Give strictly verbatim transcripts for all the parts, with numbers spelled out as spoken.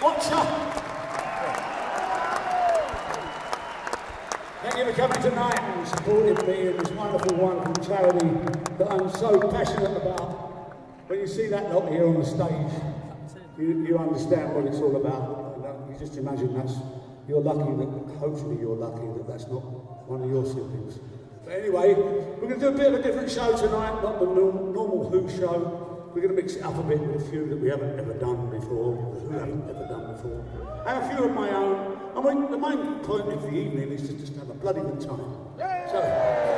Watch up. Thank you for coming tonight and supporting me in this wonderful, wonderful charity that I'm so passionate about. When you see that lot here on the stage, you, you understand what it's all about. You just imagine that's, you're lucky that, hopefully you're lucky that that's not one of your siblings. But anyway, we're going to do a bit of a different show tonight, not the normal Who show. We're going to mix it up a bit with a few that we haven't ever done before, who haven't ever done before, and a few of my own. And we, the main point of the evening is to just have a bloody good time. Yay! So,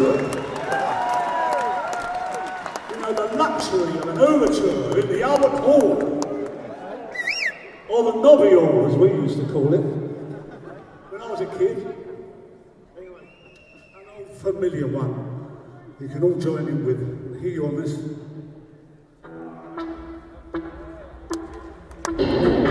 overture. You know, the luxury of an overture in the Albert Hall, or the Novior, as we used to call it, when I was a kid. Anyway, an old familiar one. You can all join in with. Hear you on this. Woo!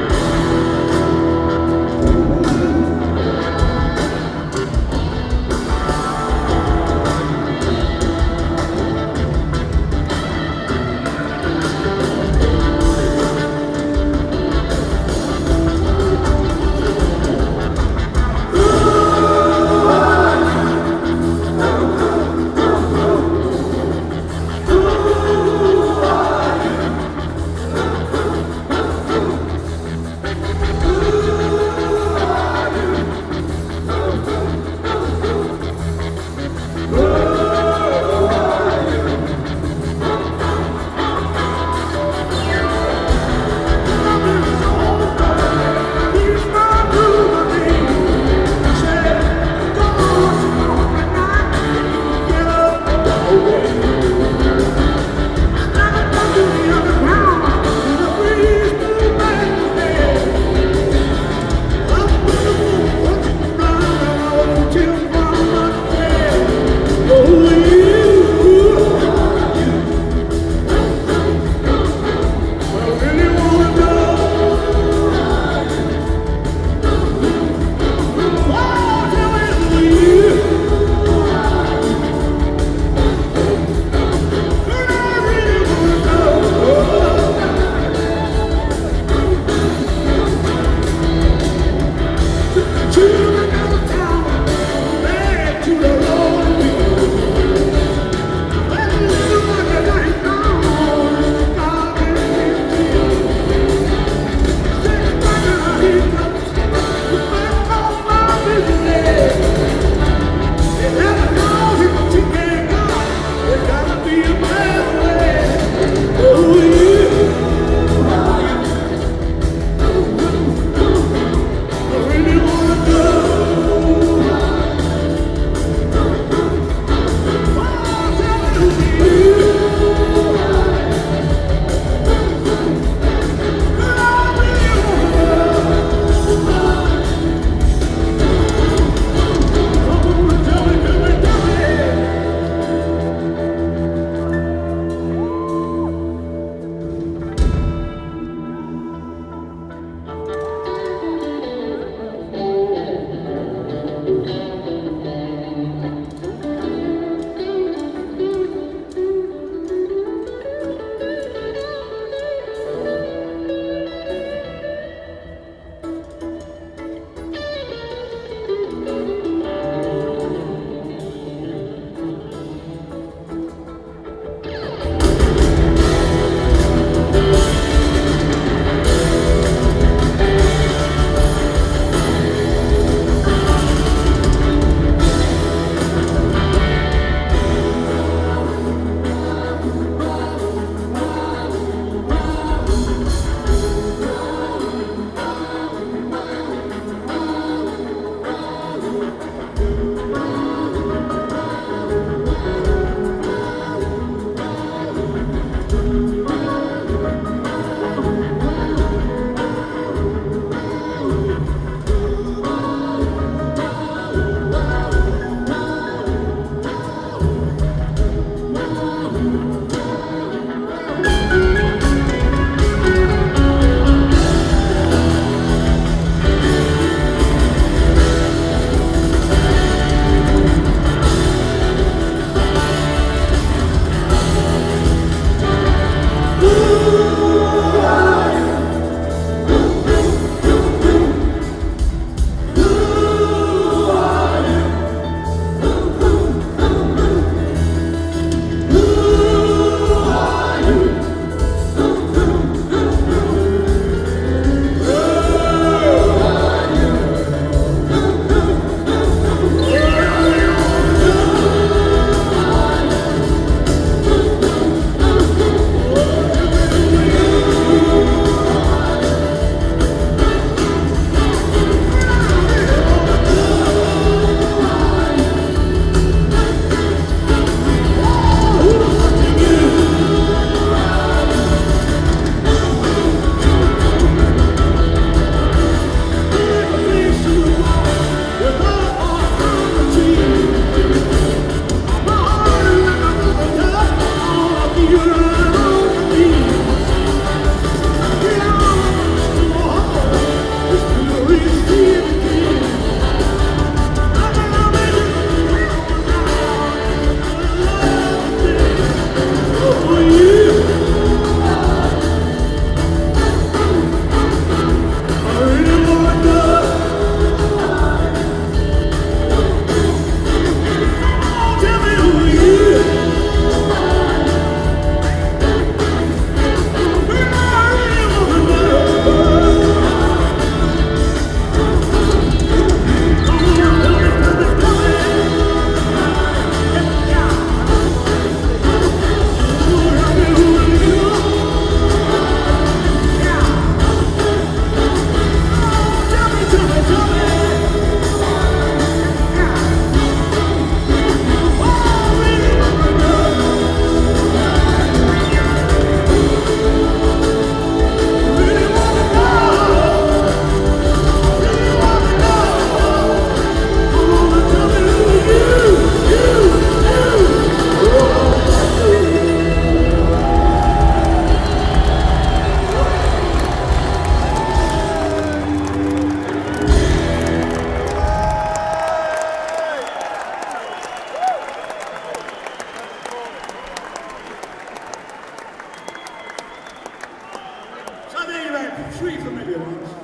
familiar ones.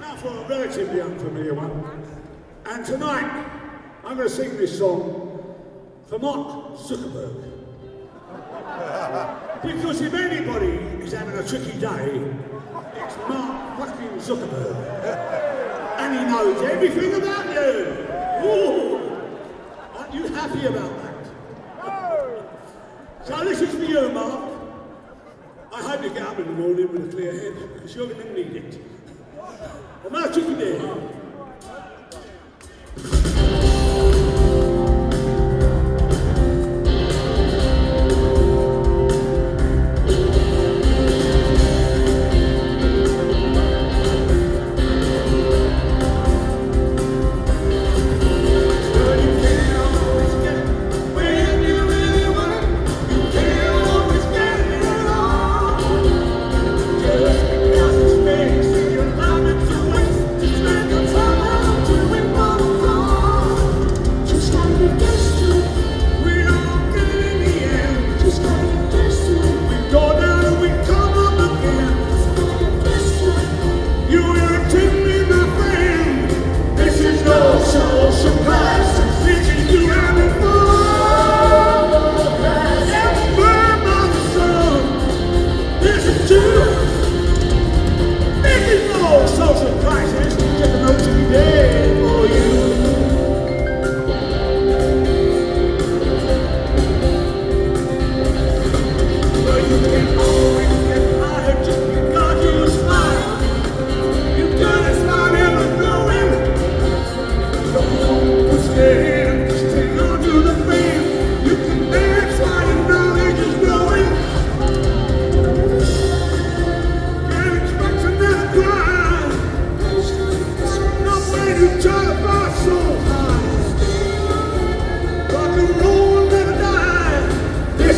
Now for a relatively unfamiliar one. And tonight, I'm going to sing this song for Mark Zuckerberg. Because if anybody is having a tricky day, it's Mark fucking Zuckerberg. And he knows everything about you. Ooh, aren't you happy about that? So this is for you, Mark. I hope you get up in the morning with a clear head, because you're going to need it. I'm not tricky day.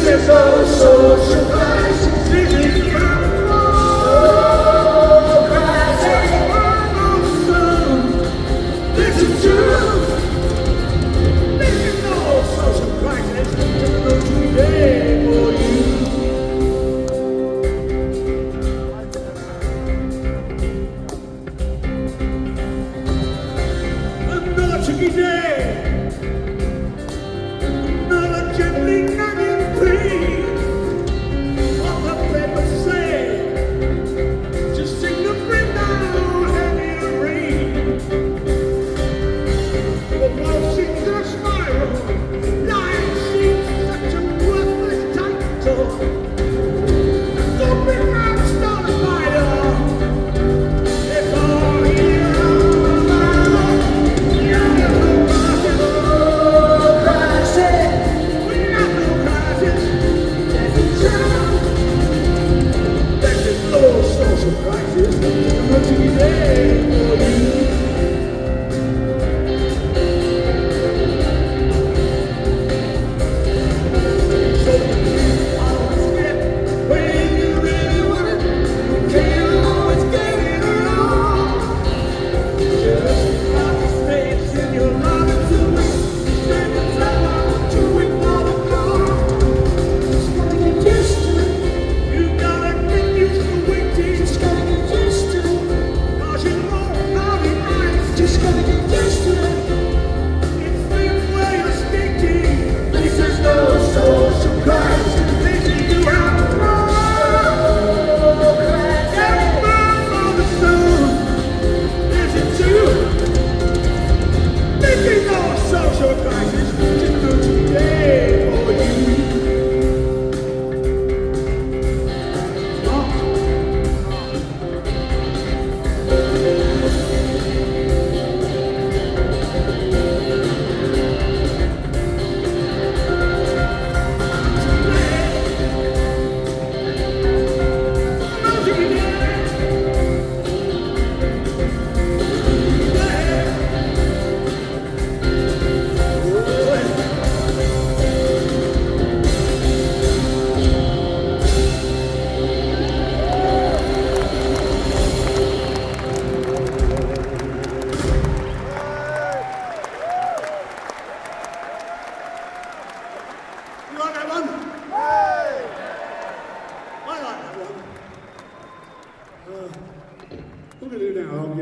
So, so surprising.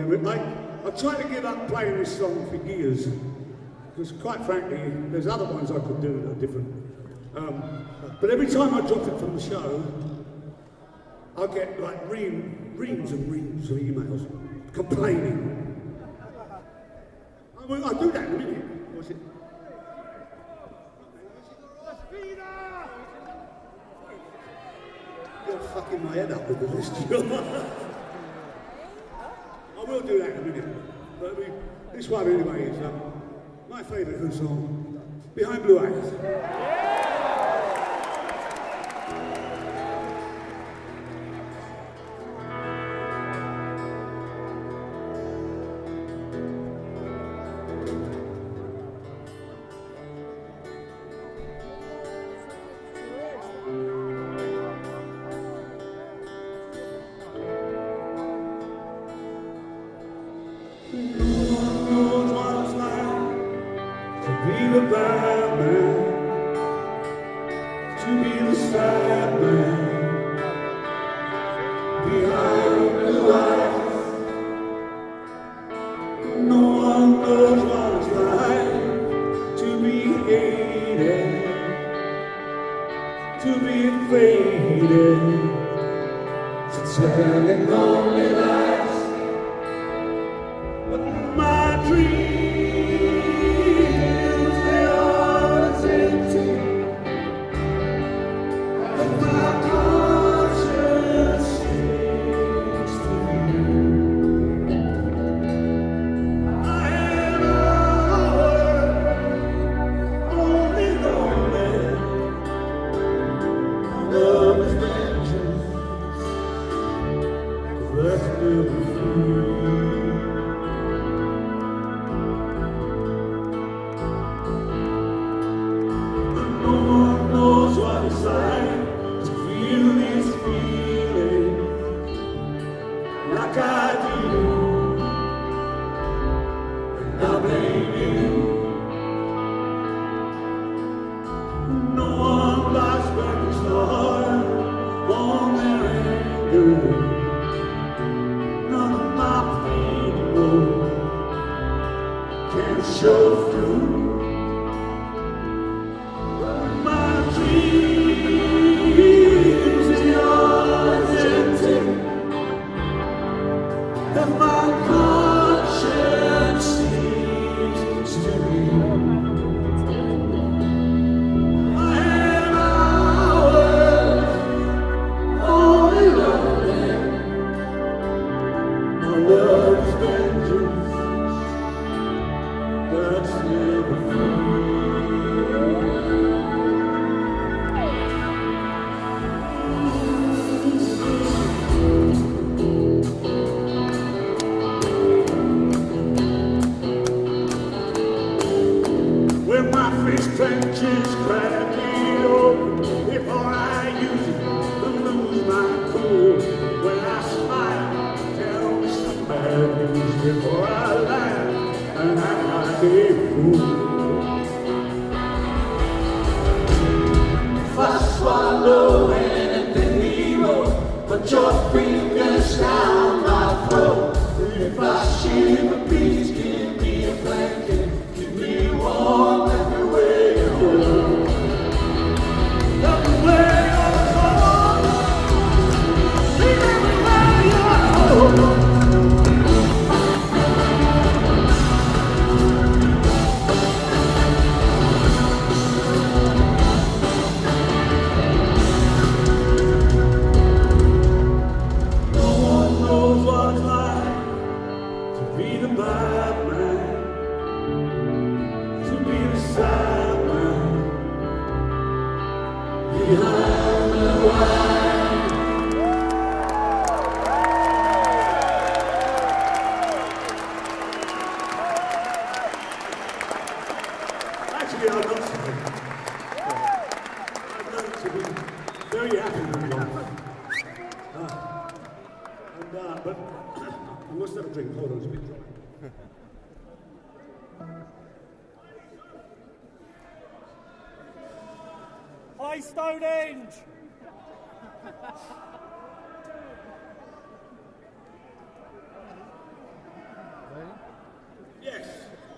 arguing with me. I've tried to give up playing this song for years, because quite frankly, there's other ones I could do that are different. Um, but every time I drop it from the show, I get like ream, reams and reams of emails complaining. I, mean, I do that in a minute. What's it? You're fucking my head up with the list. I will do that in a minute. But I mean, this one anyway is um, my favourite Who song, Behind Blue Eyes. Yeah.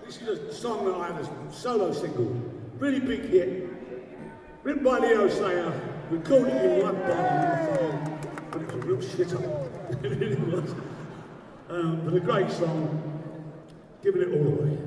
This is a song that I have, a solo single, really big hit, written by Leo Sayer, recorded in one bar, but it was a real shit up. It really was. Um, but a great song, Giving It All Away.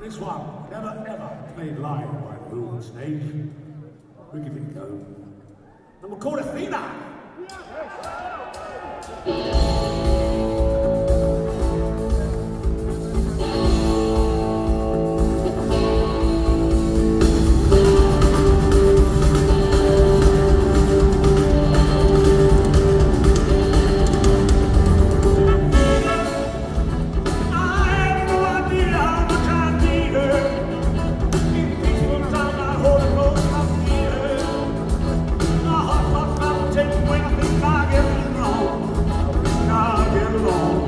This one, never ever played live by The Who on stage. We give it a go. And we'll call it Athena. Yes. Take away, I think I get it wrong. I think I get it wrong.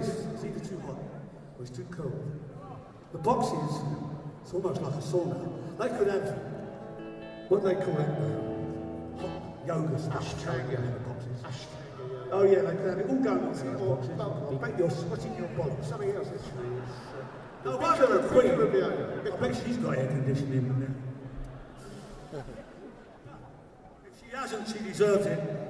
place is either too hot or it's too cold. The box is, it's almost like a sauna. They could have what they call it, uh, hot yoga stuff. Ashtanga. Ashtanga. Oh yeah, they could have it all going on in the boxes. I bet you're sweating your body. Something else is true. No wonder the Queen would be over. I bet she's got air conditioning now. If she hasn't, she deserves it.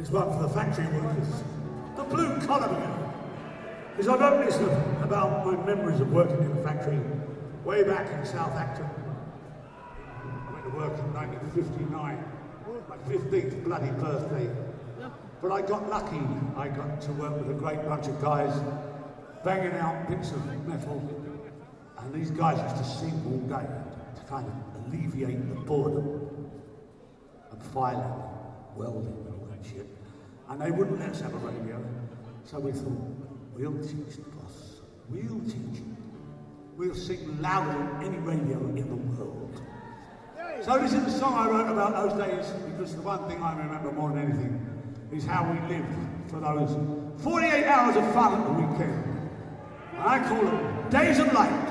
is one for the factory workers, the blue collar man. Because I wrote this about my memories of working in a factory way back in South Acton. I went to work in nineteen fifty-nine, my fifteenth bloody birthday. But I got lucky. I got to work with a great bunch of guys banging out bits of metal. And these guys used to sing all day to kind of alleviate the boredom and filing, welding and all that shit. And they wouldn't let us have a radio. So we thought, we'll teach the boss. We'll teach him. We'll sing louder than any radio in the world. So this is the song I wrote about those days, because the one thing I remember more than anything is how we lived for those forty-eight hours of fun at the weekend. And I call them Days of Light.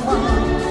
We're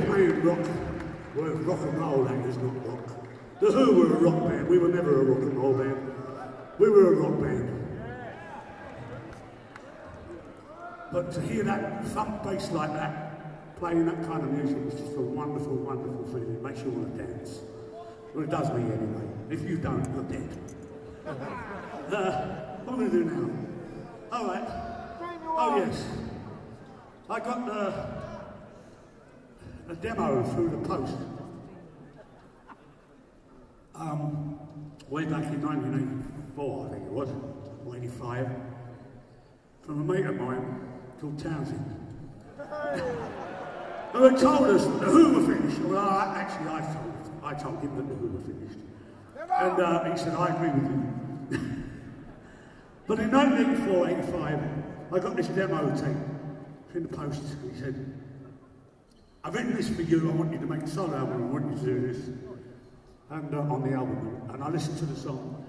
they played rock. Well, rock and roll that is not rock. The Who were a rock band. We were never a rock and roll band. We were a rock band. But to hear that thump bass like that, playing that kind of music was just a wonderful, wonderful feeling. It makes you want to dance. Well, it does me anyway. If you don't, you're dead. uh, what am I going to do now? All right. Oh, yes. I got the... a demo through the post um, way back in nineteen eighty-four, I think it was, or eighty-five, from a mate of mine called Townshend, who had told us The Who were finished. Well, I, actually, I told I told him that The Who were finished, and uh, he said, I agree with you. But in nineteen eighty-four eighty-five, I got this demo tape in the post. He said, I've written this for you, I want you to make a solo album, I want you to do this. And uh, on the album, and I listened to the song,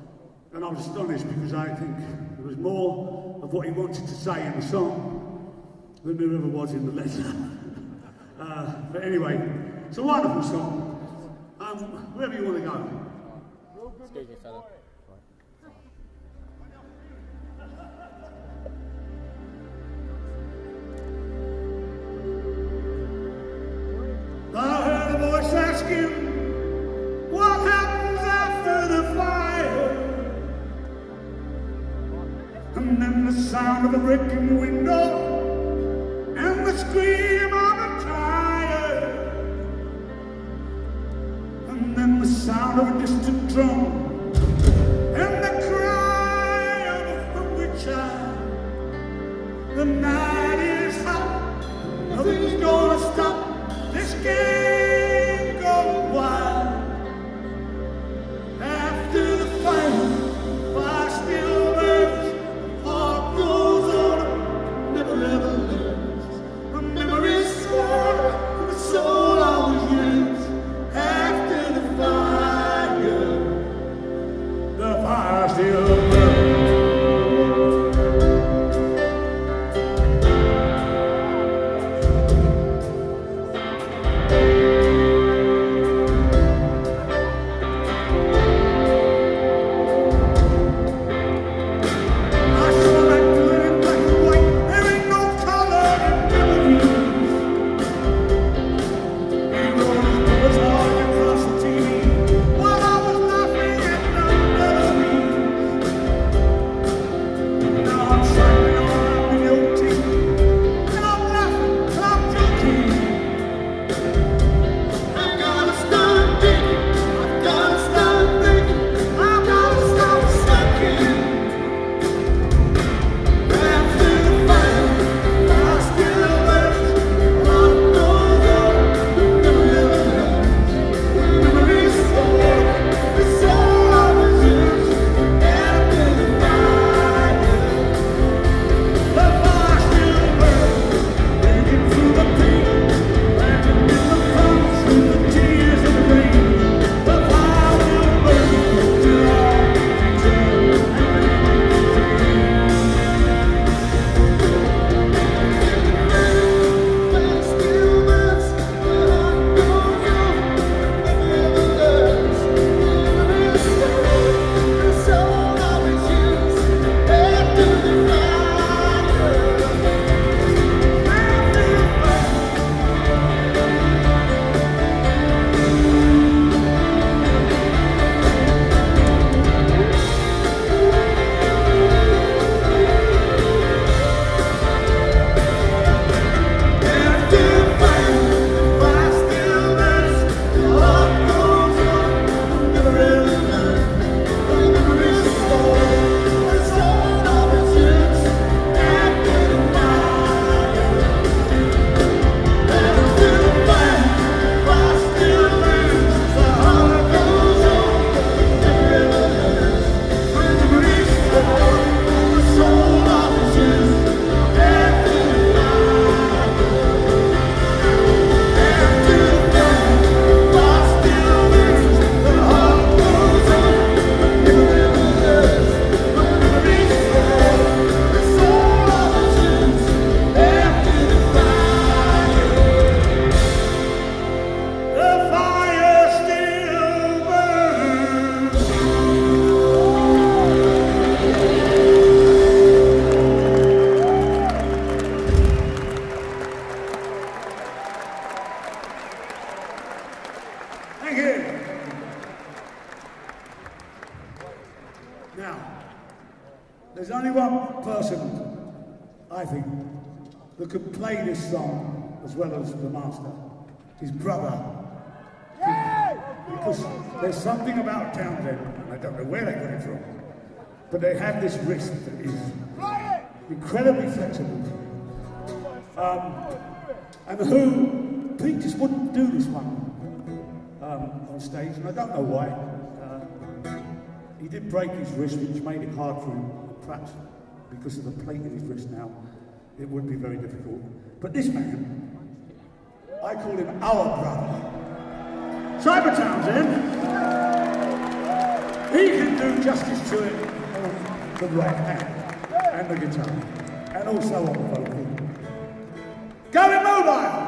and I was astonished because I think there was more of what he wanted to say in the song than there ever was in the letter. uh, but anyway, it's a wonderful song. Um, wherever you want to go. Excuse me, fella. I heard a voice asking, what happens after the fire? And then the sound of a breaking window and the scream of a tire. And then the sound of a distant drum and the cry of a hungry child. The night is hot, nothing's gonna stop this game goes wild. After the fire, fire still burns. Heart goes on, never ever lives. The memory's sworn, the soul always yearns. After the fire. coming in. Now, there's only one person, I think, that could play this song as well as the master. His brother. Because there's something about Townsend, and I don't know where they got it from, but they have this wrist that is incredibly flexible. Um, and the Who, Pete just wouldn't do this one um, on stage, and I don't know why. Uh, he did break his wrist, which made it hard for him. Perhaps because of the plate in his wrist now, it would be very difficult. But this man, I call him our brother. Simon Townshend, he can do justice to it on the right hand and the guitar, and also on the vocal. Going Mobile!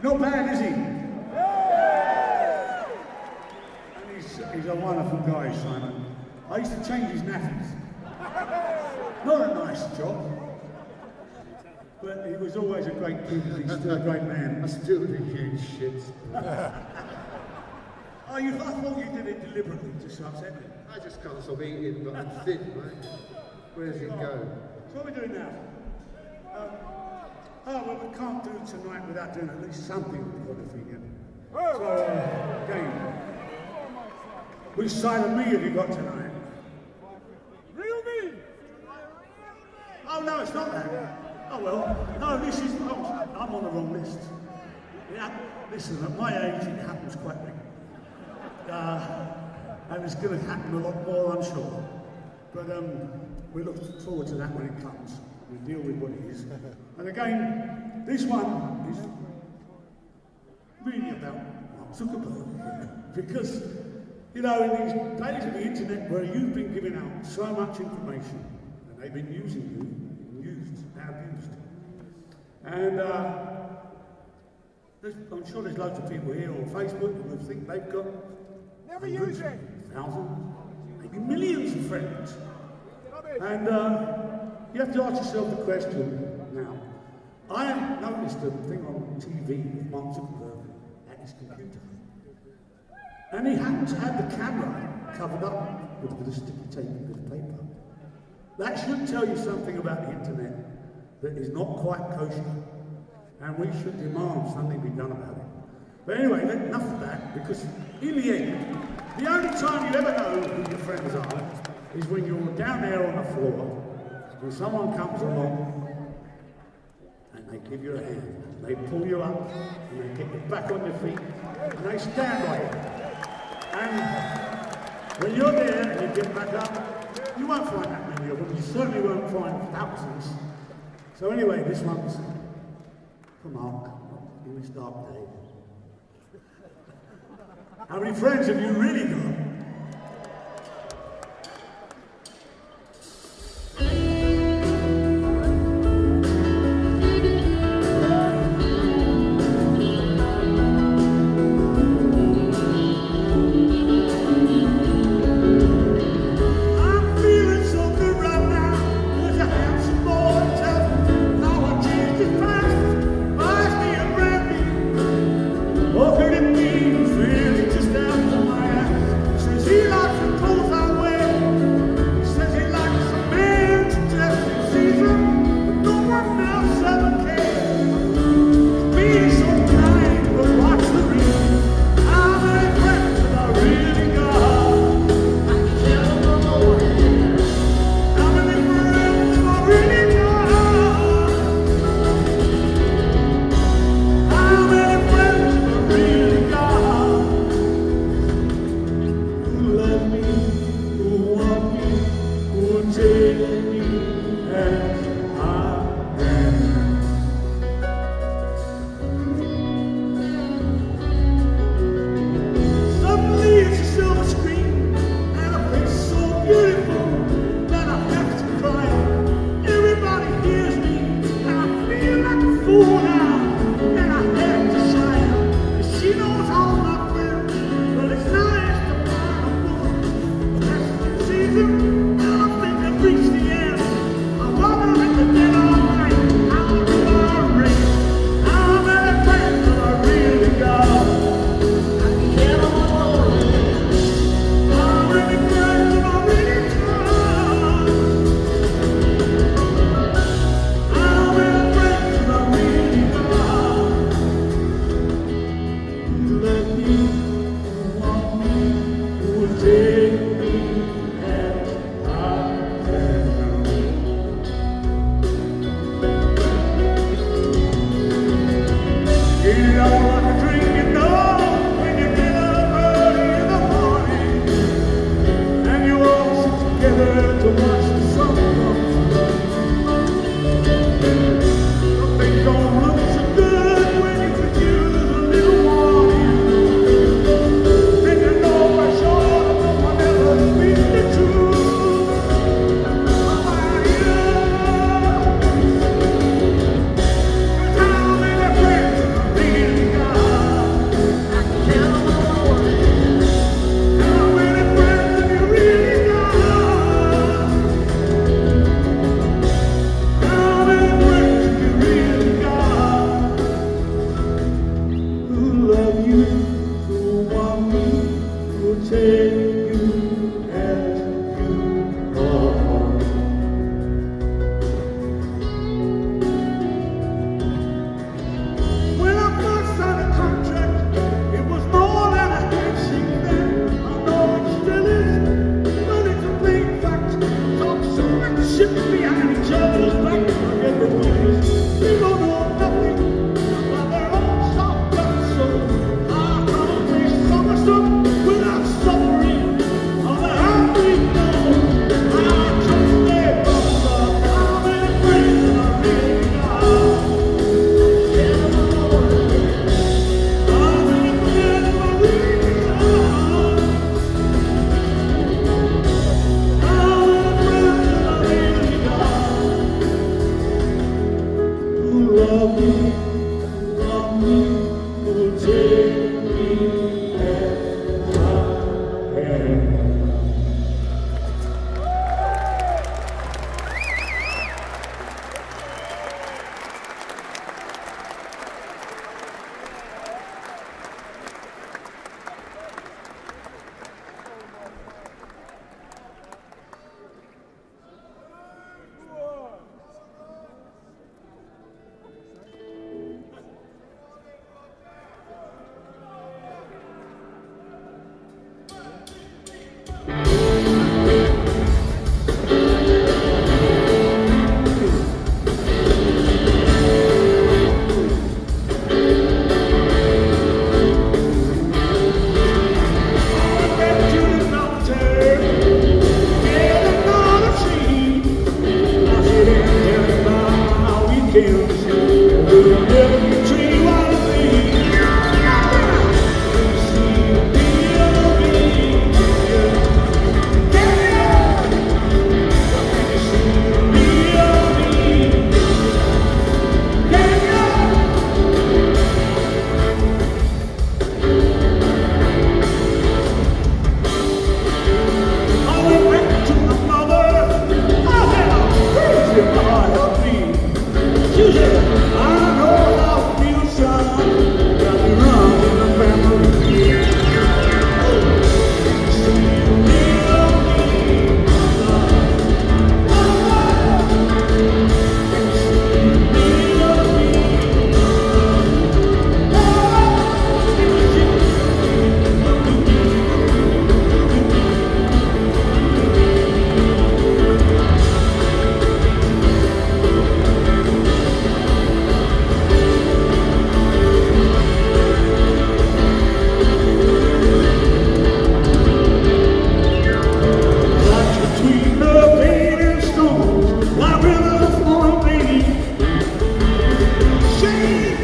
He's not bad, is he? Yeah. And he's, he's a wonderful guy, Simon. I used to change his nappies. Not a nice job, but he was always a great kid, and he's still a great man. I still think huge shits. Oh, you, I thought you did it deliberately to upset me. I just can't stop eating, but I'm thin, mate. Where's it go? So what are we doing now? Um, oh, well, we can't do tonight without doing at least something for the figure. So, uh, game. Which side of me have you got tonight? Real me! Oh, no, it's not that. Oh, well. No, this is... Oh, I'm on the wrong list. Yeah, listen, at my age, it happens quite quickly. Uh, and it's going to happen a lot more, I'm sure. But um, we look forward to that when it comes. We deal with what it is. And again, this one is really about Mark Zuckerberg. Because, you know, in these days of the internet where you've been giving out so much information, and they've been using you, used, abused. And uh, I'm sure there's loads of people here on Facebook who think they've got... Never use it! Thousands, maybe millions of friends. And uh, you have to ask yourself the question now. I have noticed a thing on T V with Mark Zuckerberg at his computer. And he happened to have the camera covered up with a bit of sticky tape and a bit of paper. That should tell you something about the internet that is not quite kosher. And we should demand something be done about it. But anyway, enough of that, because in the end, the only time you ever know who your friends are is when you're down there on the floor, and someone comes along, and they give you a hand, and they pull you up, and they get you back on your feet, and they stand by you. And when you're there and you get back up, you won't find that many of them. You certainly won't find thousands. So anyway, this one's for Mark in this dark day. How many friends have you really got?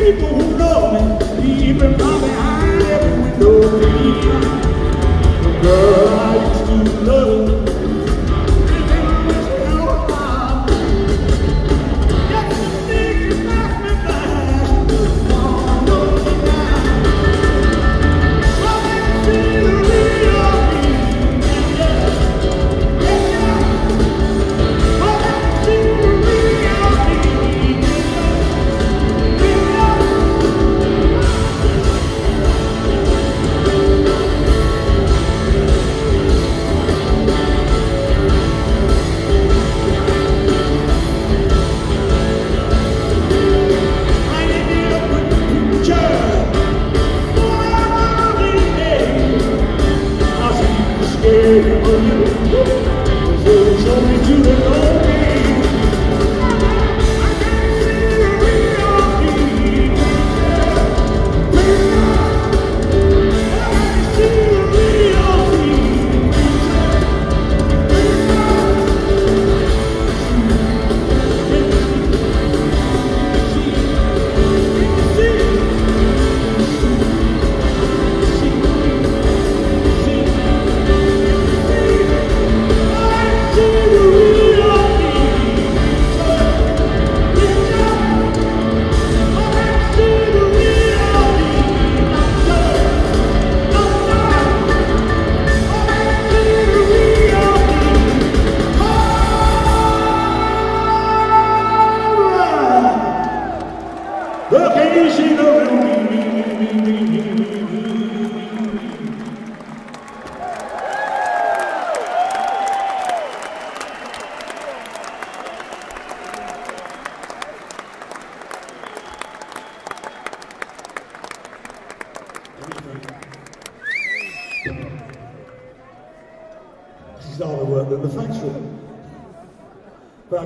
people who know me, even from behind every window. The girl I used to love is in this town of mine. Yet the things that me back just won't go down. Well, they see the real me. Yeah, yeah. Well, they see the real me.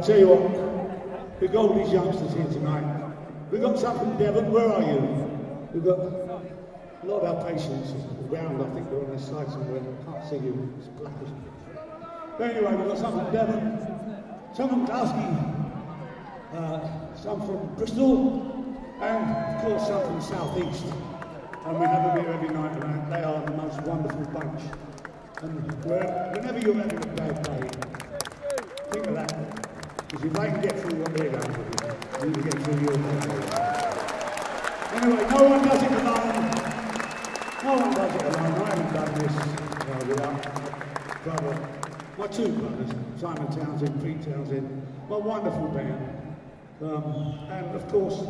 Tell you what, we've got all these youngsters here tonight. We've got some from Devon. Where are you? We've got a lot of our patients around. I think they're on their side somewhere. I can't see you. It's black as well. But anyway, we've got some from Devon, some from Glasgow, uh, some from Bristol, and of course some from the Southeast. And we have them here every night, and they are the most wonderful bunch. And whenever you're having a day play, think of that. Because if they can get through what they're going through, we can get through your life. Anyway, no one does it alone. No one does it alone. I haven't done this uh, without my brother, my two brothers, Simon Townshend, Pete Townshend, my wonderful band. Um, and of course,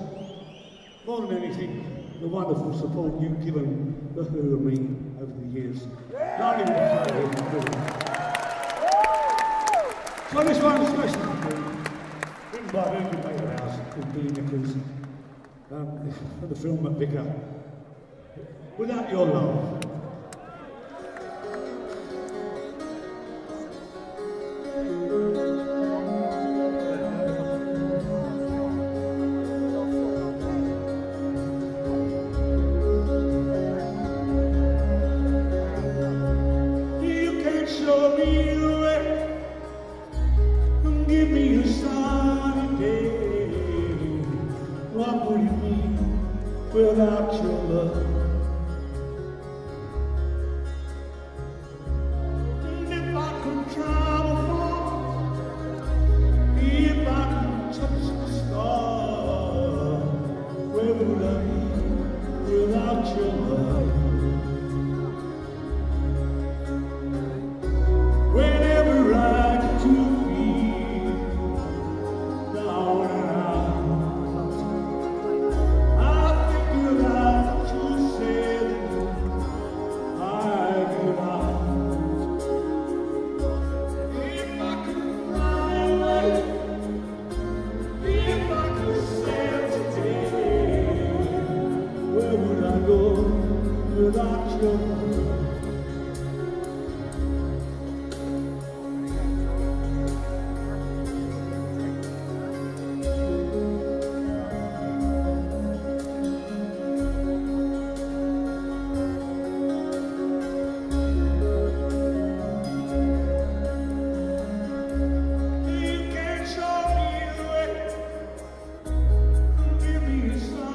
more than anything, the wonderful support you've given The Who and me over the years. Not even the So this one is special to me, written by an incubator of ours called Billy Nichols, um, from the film at Vicar, Without Your Love. Give me a sign.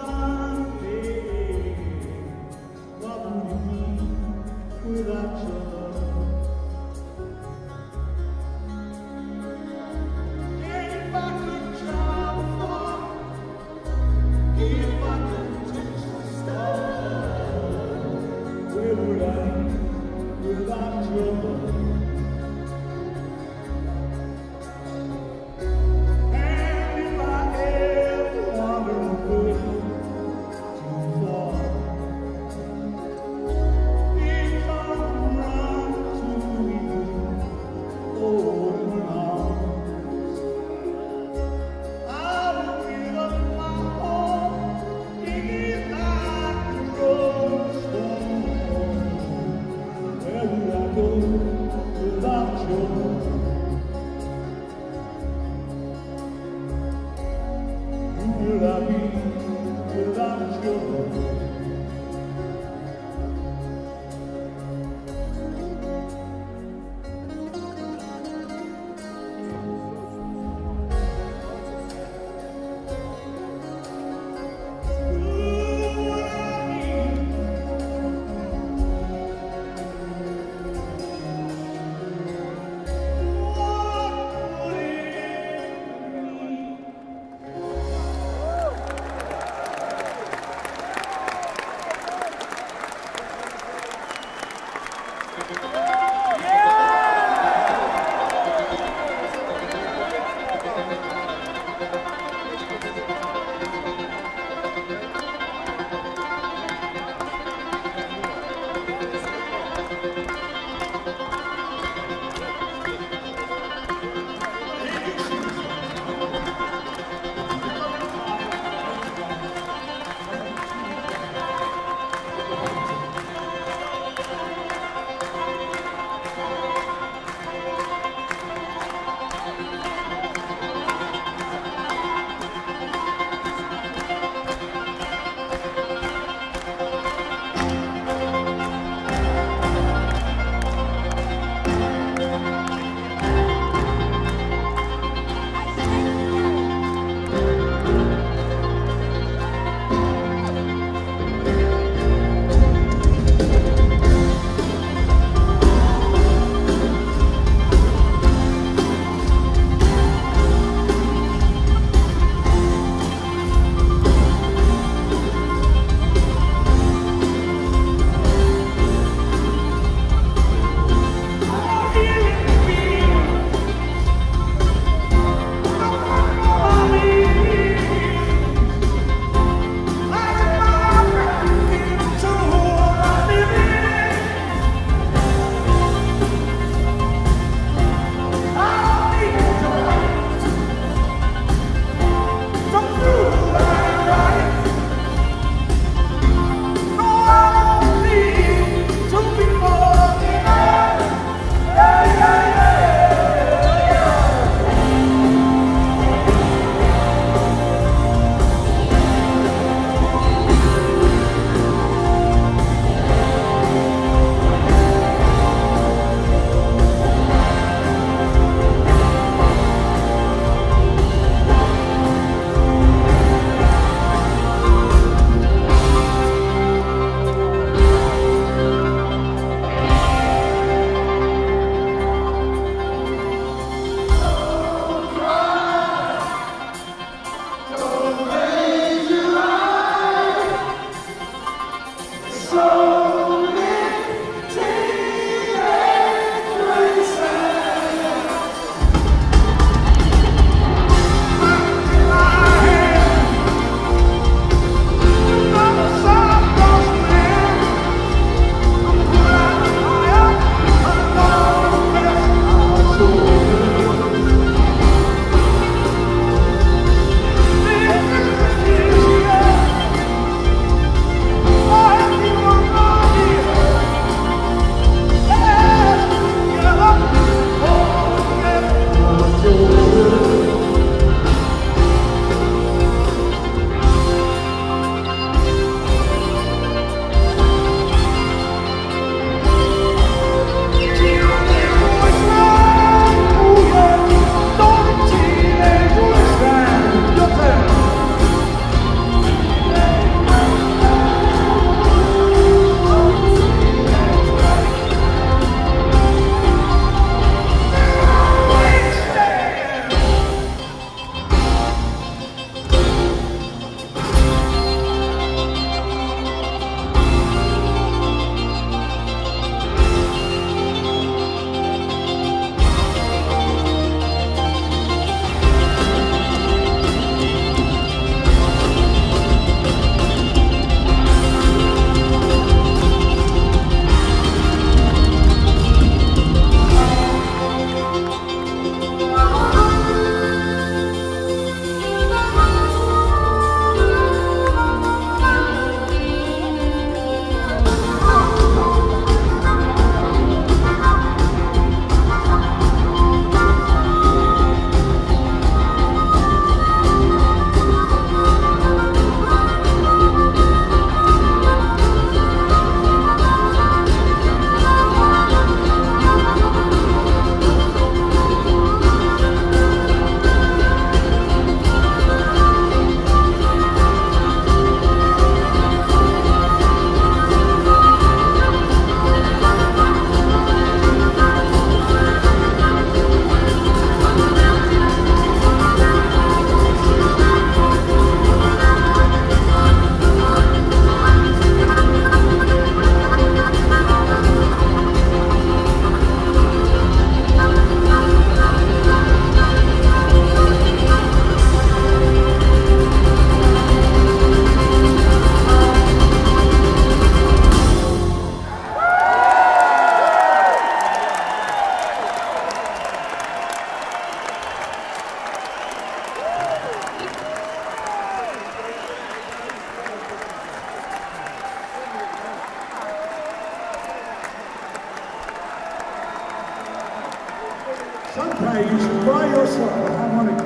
say you should buy yourself a harmonica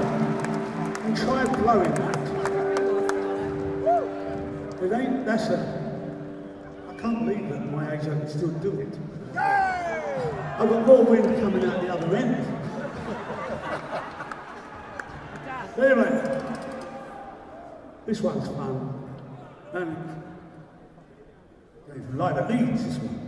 and try blowing that. It ain't lesser. I can't believe that at my age I can still do it. I've got more wind coming out the other end. Anyway, this one's fun. And they've lighter leads this one.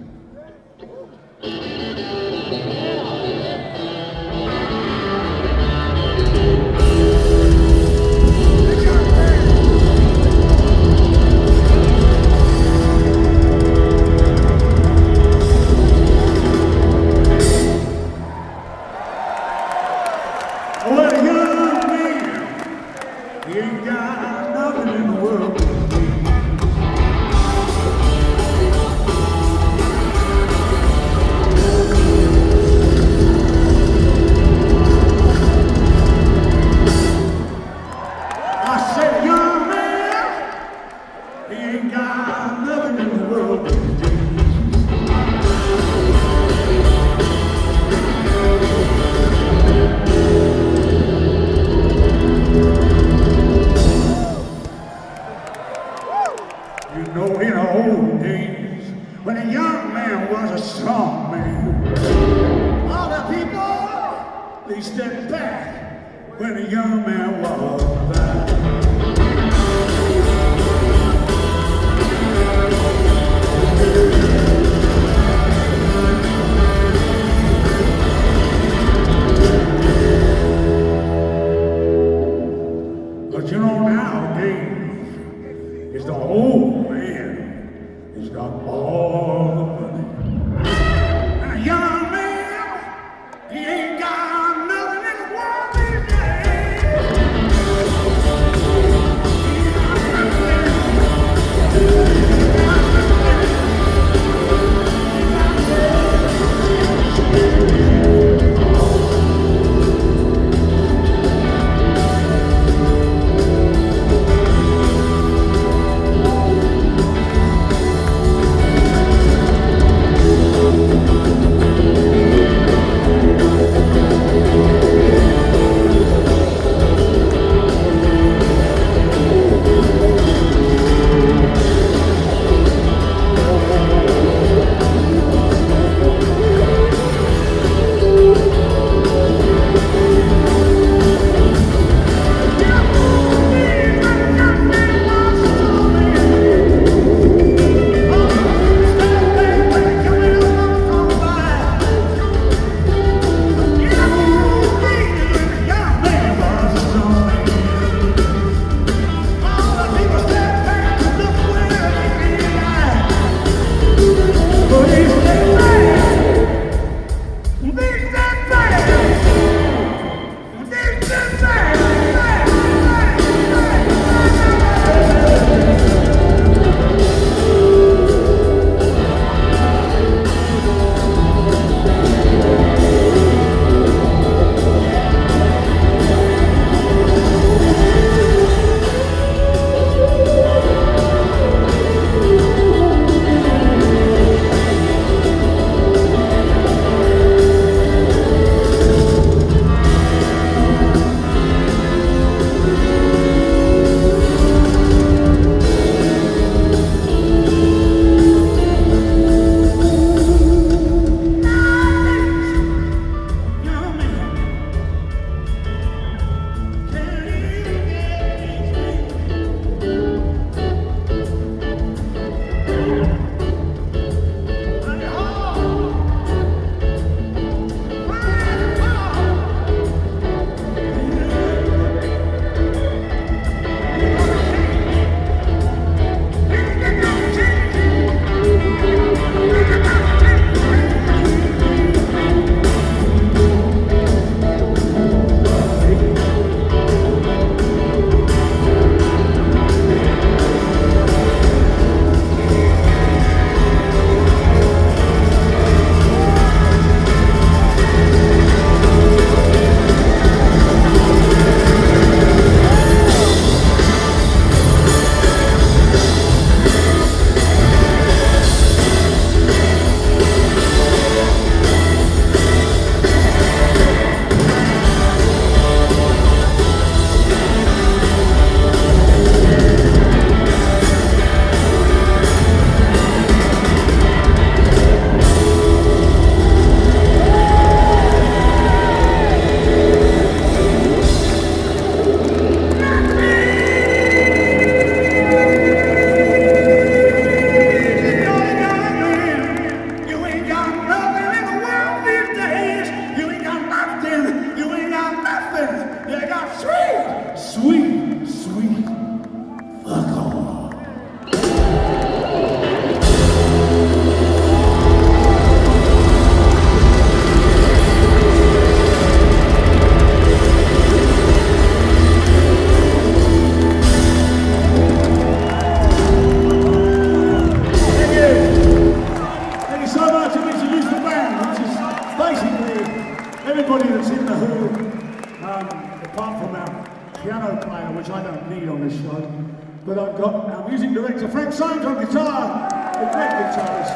But I've got our music director, Frank Symes, on guitar, the great guitarist.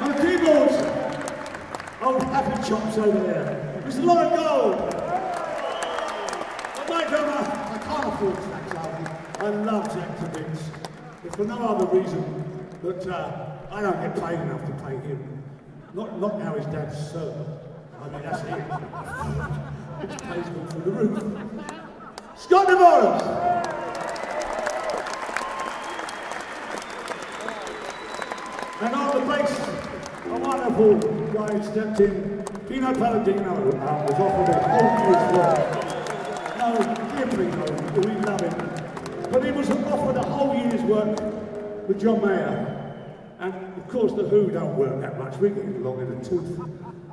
On keyboards, old Happy Chops over there, Mister Lauren Gold. On microphone, I can't afford Zak Starkey. I love Zak to bits, if for no other reason that uh, I don't get paid enough to play him. Not, not now his dad's servant. I mean, that's it. Which pays me through the roof. Scott DeVos! And on the bass, a wonderful guy who stepped in, Pino Palladino, who uh, was offered a whole year's work. No, dear Pino, we love him. But he was offered a whole year's work with John Mayer. And of course, The Who don't work that much. We get long in the tooth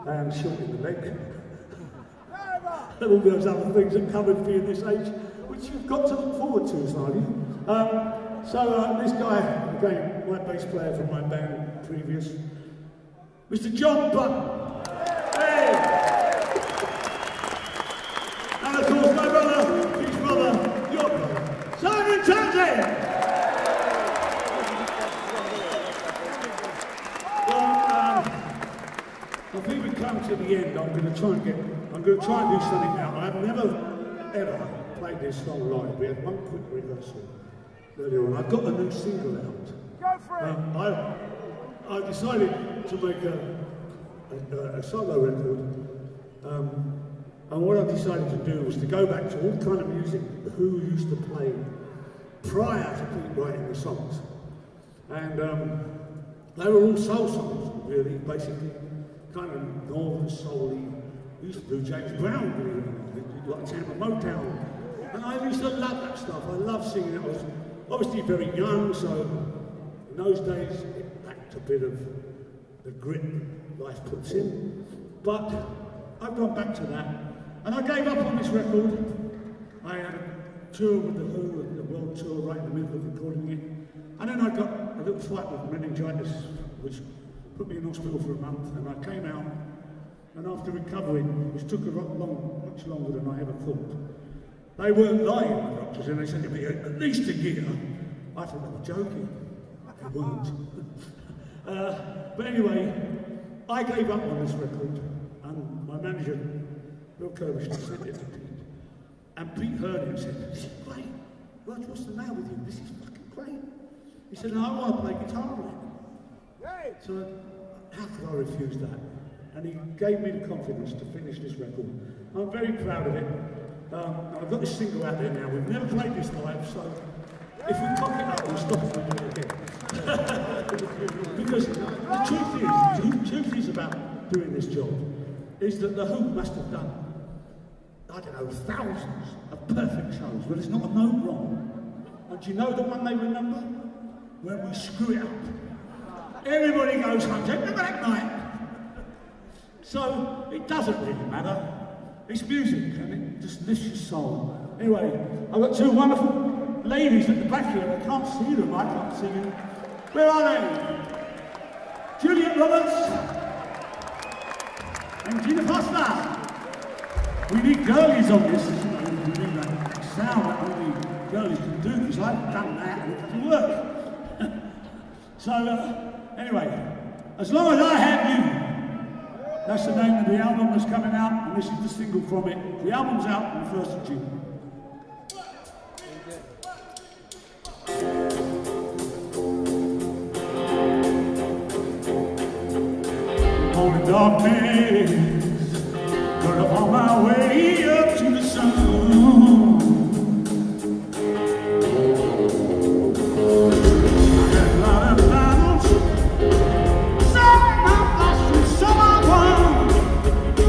and short in the leg. And all those other things that come with being this age, which you've got to look forward to, Sally. Um, So uh, this guy, again, my bass player from my band previous, Mister John Button. Hey! And of course my brother, his brother, your brother, Simon Townshend! Well, um, I think we've come to the end. I'm going to try and get, I'm going to try and do something now. I've never, ever played this song live. We had one quick rehearsal earlier on. I've got a new single out. Go for it! Um, I, I decided to make a, a, a solo record, um, and what I decided to do was to go back to all kind of music Who used to play prior to Pete writing the songs. And um, they were all soul songs, really, basically, kind of northern soul-y. We used to do James Brown, really, like Tampa Motown. And I used to love that stuff. I loved singing it. I was, obviously very young, so in those days it lacked a bit of the grit life puts in. But I've gone back to that, and I gave up on this record. I had a tour with The Who, and the world tour right in the middle of recording it. And then I got a little fight with meningitis, which put me in hospital for a month, and I came out, and after recovering, which took a lot long, much longer than I ever thought, they weren't lying, the doctors, and they said to me, at least a year. I thought they were joking. They weren't. uh, but anyway, I gave up on this record, and my manager, Bill Kirby, sent it to Pete. And Pete heard it and said, this is great. What's the matter with you? This is fucking great. He said, no, I want to play guitar on it. So how could I refuse that? And he gave me the confidence to finish this record. I'm very proud of it. Um, I've got this single out there now. We've never played this live, so if we cock it up, we'll stop it and do it again. Because the truth is, the truth is about doing this job, is that The Who must have done, I don't know, thousands of perfect shows where there's not a note wrong. And do you know the one they remember? When we screw it up. Everybody goes home, remember that night? So it doesn't really matter. It's music, and it just lifts your soul. Anyway, I've got two wonderful ladies at the back here. I can't see them, I can't see them. Where are they? Juliet Roberts and Gina Foster. We need girlies on this. We need that sound that only girlies can do, because I've done that and it doesn't work. So, uh, anyway, As Long As I Have You. That's the name of the album that's coming out, and this is the single from it. The album's out on the first of June. Morning darkness, but I'm on my way up to the sun. I got a lot of battles, some I lost and some I won. Keep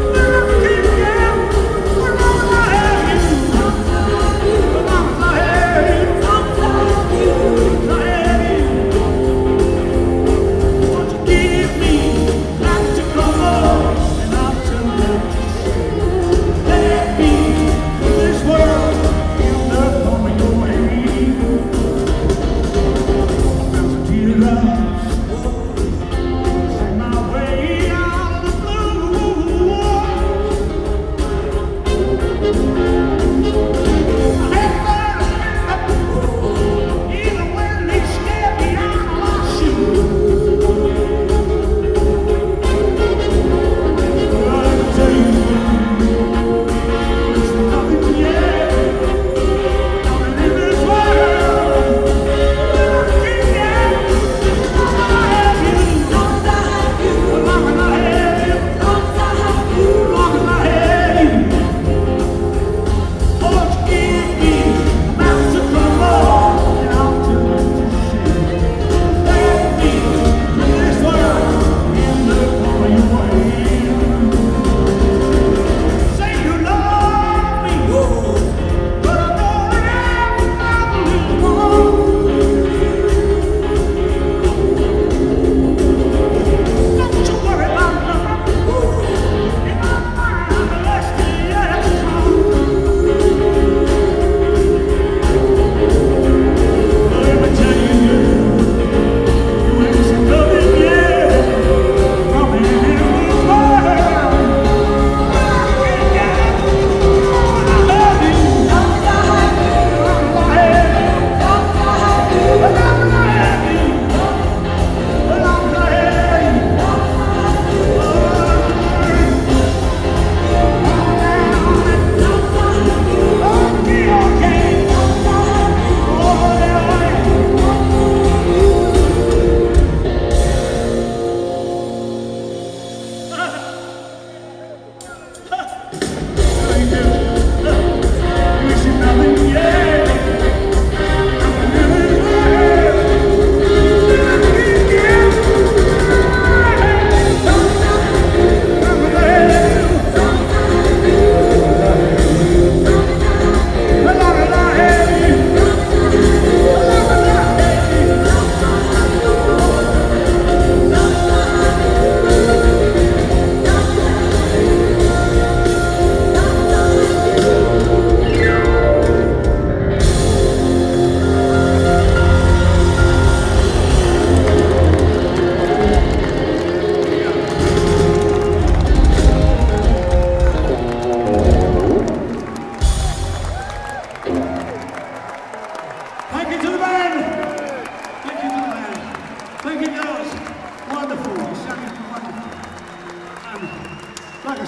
down, as long as I have you. As long as I have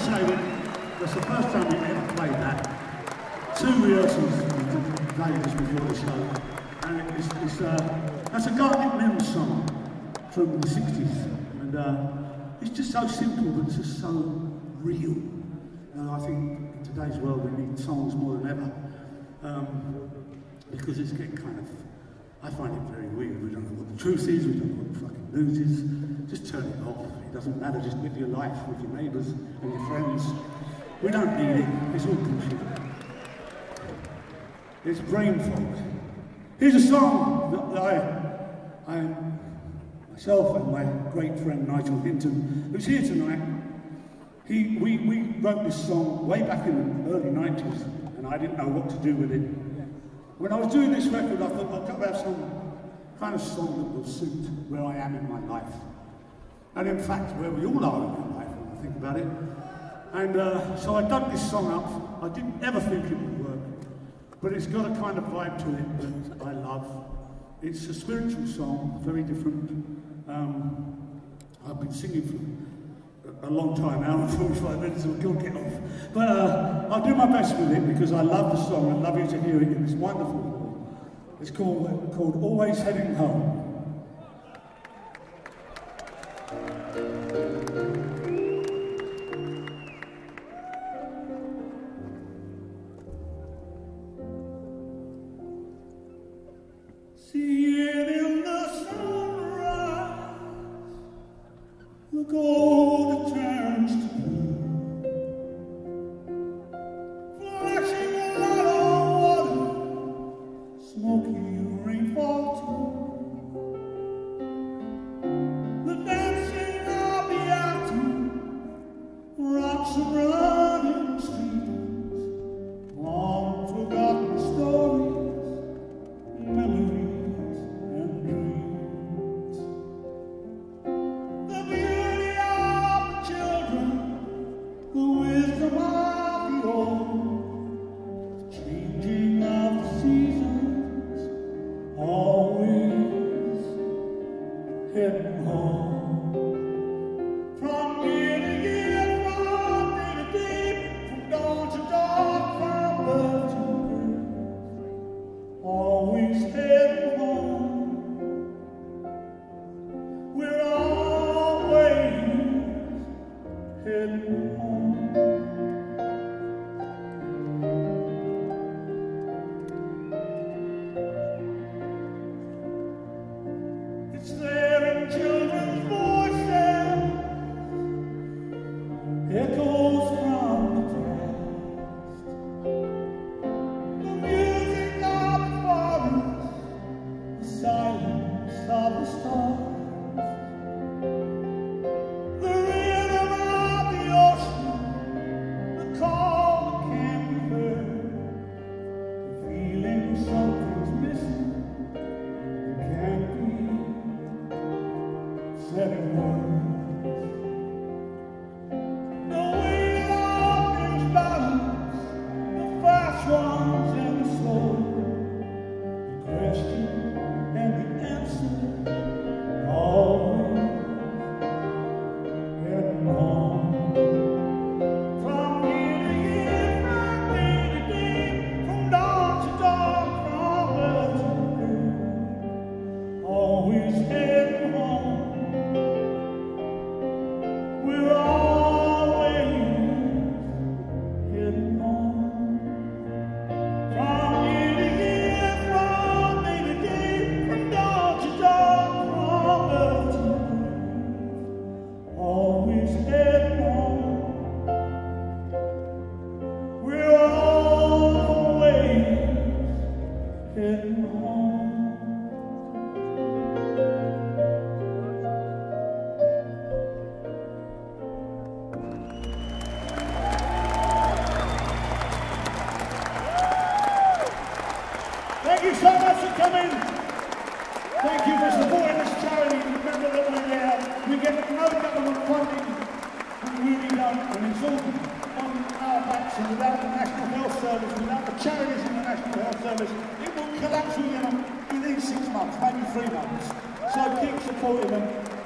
say that that's the first time we ever played that. Two rehearsals played this before the show, and it's, it's uh, that's a Garlic Mill song from the sixties, and uh, it's just so simple, but it's just so real. And I think in today's world we need songs more than ever, um, because it's getting kind of, I find it very weird. We don't know what the truth is, we don't know what the fucking news is. Just turn it off. It doesn't matter. Just live your life with your neighbours and your friends. We don't need it. It's all bullshit. It's brain fog. Here's a song that I, I, myself and my great friend Nigel Hinton, who's here tonight, he, we, we wrote this song way back in the early nineties, and I didn't know what to do with it. When I was doing this record, I thought I'd come out some kind of song that will suit where I am in my life. And in fact, where we all are in our life, when I think about it. And uh, so I dug this song up. I didn't ever think it would work, but it's got a kind of vibe to it that I love. It's a spiritual song, very different. Um, I've been singing for a long time now, forty-five minutes, so I'll get off. But uh, I'll do my best with it because I love the song. I love you to hear it, and it's wonderful. It's called, called Always Heading Home.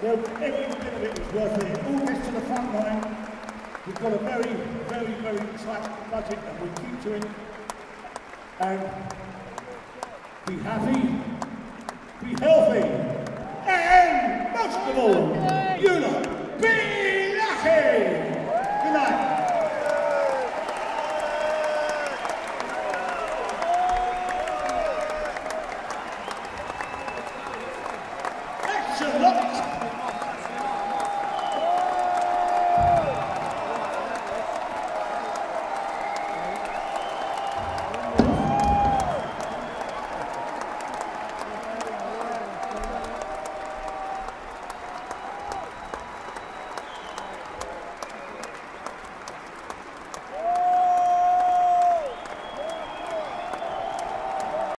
Every bit of it was worth it. It all gets to the front line. We've got a very, very, very tight budget and we keep doing it. And be happy, be healthy, and most of all, you lot.